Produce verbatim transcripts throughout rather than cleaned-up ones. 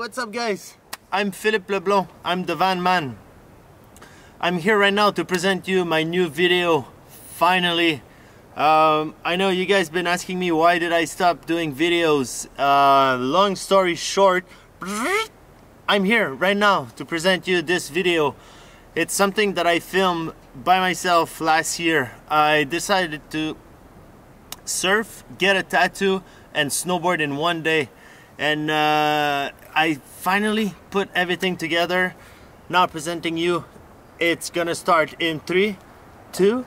what's up guys? I'm Philippe Leblanc, I'm the van man. I'm here right now to present you my new video, finally. Um, I know you guys been asking me why did I stop doing videos. Uh, long story short, I'm here right now to present you this video. It's something that I filmed by myself last year. I decided to surf, get a tattoo, and snowboard in one day. And uh, I finally put everything together. Now presenting you, it's gonna start in three, two,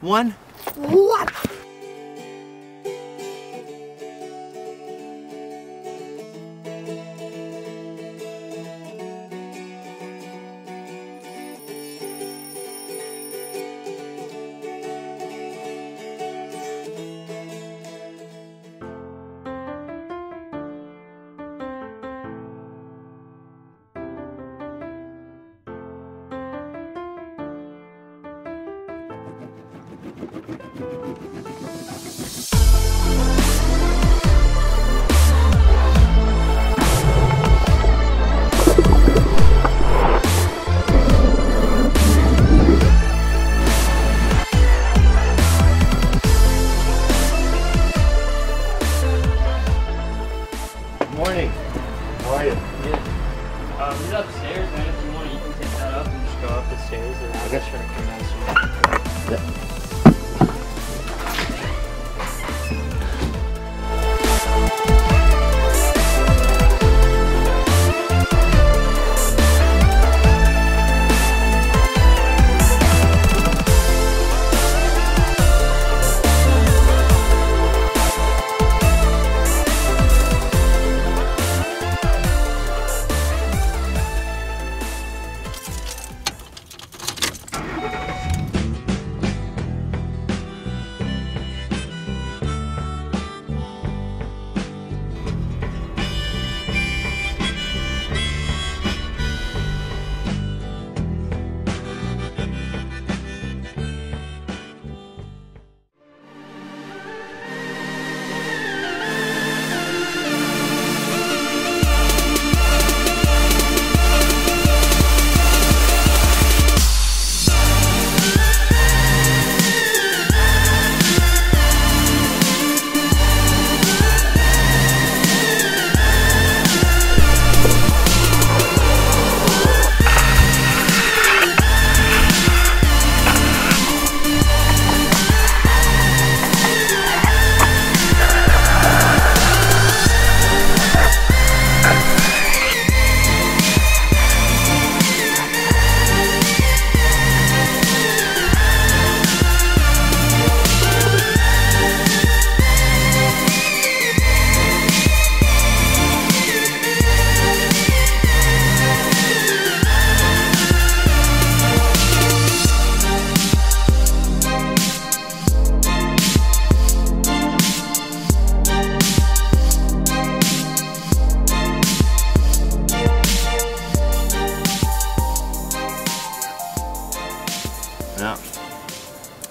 one. What? Morning. How are you? Good. Um, it's upstairs, man. If you want, you can take that up and just go up the stairs. Or I guess you're gonna come downstairs. Yeah. Yeah.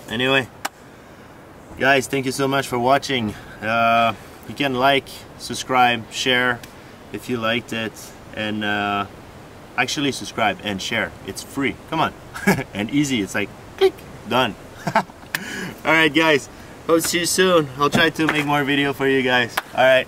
Anyway, guys, thank you so much for watching. Uh, you can like, subscribe, share if you liked it, and uh, actually subscribe and share. It's free. Come on, and easy. It's like click, done. All right, guys. Hope to see you soon. I'll try to make more video for you guys. All right.